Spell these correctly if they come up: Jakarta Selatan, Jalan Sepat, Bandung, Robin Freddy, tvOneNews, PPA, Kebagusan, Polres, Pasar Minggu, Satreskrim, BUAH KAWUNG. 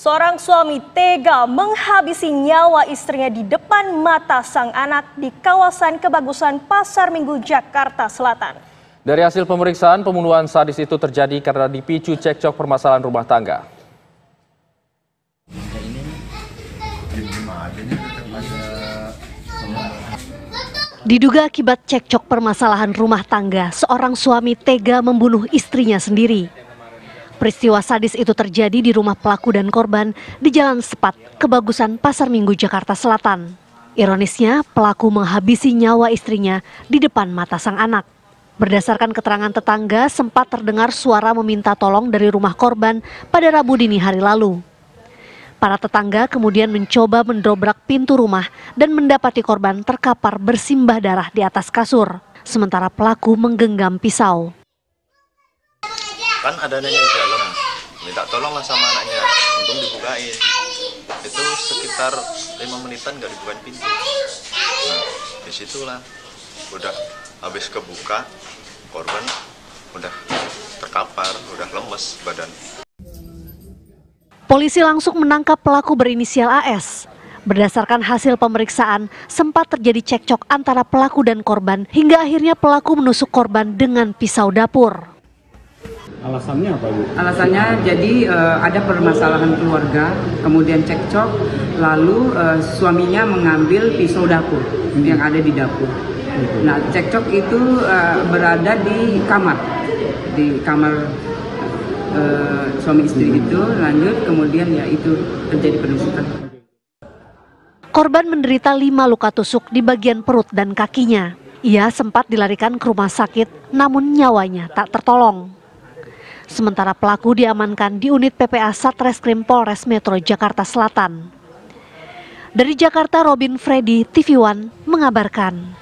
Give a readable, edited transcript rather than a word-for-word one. Seorang suami tega menghabisi nyawa istrinya di depan mata sang anak di kawasan Kebagusan, Pasar Minggu, Jakarta Selatan. Dari hasil pemeriksaan, pembunuhan sadis itu terjadi karena dipicu cekcok permasalahan rumah tangga. Diduga akibat cekcok permasalahan rumah tangga, seorang suami tega membunuh istrinya sendiri. Peristiwa sadis itu terjadi di rumah pelaku dan korban di Jalan Sepat, Kebagusan, Pasar Minggu, Jakarta Selatan. Ironisnya, pelaku menghabisi nyawa istrinya di depan mata sang anak. Berdasarkan keterangan tetangga, sempat terdengar suara meminta tolong dari rumah korban pada Rabu dini hari lalu. Para tetangga kemudian mencoba mendobrak pintu rumah dan mendapati korban terkapar bersimbah darah di atas kasur, sementara pelaku menggenggam pisau. Kan ada anaknya di dalam, minta tolonglah sama anaknya, untung dibukain. Itu sekitar 5 menitan gak dibukain pintu. Nah, disitulah udah habis kebuka, korban udah terkapar, udah lemes badan. Polisi langsung menangkap pelaku berinisial AS. Berdasarkan hasil pemeriksaan, sempat terjadi cekcok antara pelaku dan korban hingga akhirnya pelaku menusuk korban dengan pisau dapur. Alasannya apa, Bu? Alasannya jadi ada permasalahan keluarga, kemudian cekcok, lalu suaminya mengambil pisau dapur yang ada di dapur. Nah, cekcok itu berada di kamar suami istri itu, lanjut kemudian ya itu terjadi penusukan. Korban menderita 5 luka tusuk di bagian perut dan kakinya. Ia sempat dilarikan ke rumah sakit, namun nyawanya tak tertolong. Sementara pelaku diamankan di unit PPA Satreskrim Polres Metro Jakarta Selatan. Dari Jakarta, Robin Freddy, TV One mengabarkan.